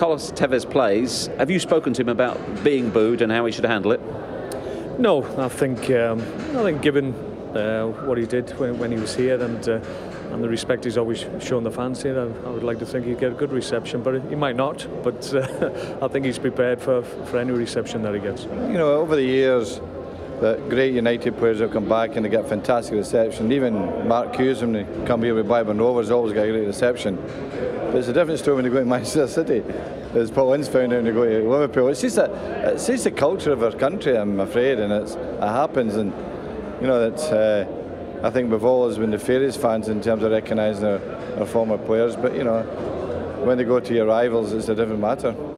Carlos Tevez plays, have you spoken to him about being booed and how he should handle it? No, I think given what he did when he was here and the respect he's always shown the fans here, I would like to think he'd get a good reception, but he might not. But I think he's prepared for any reception that he gets. You know, over the years, the great United players have come back and they get fantastic reception. Even Mark Hughes, when they come here with Blackburn Rovers, always got a great reception. But it's a different story when they go to Manchester City, as Paul Innes found out when they go to Liverpool. It's just the culture of our country, I'm afraid, and it happens. And you know, I think we've always been the fairest fans in terms of recognising our former players. But you know, when they go to your rivals, it's a different matter.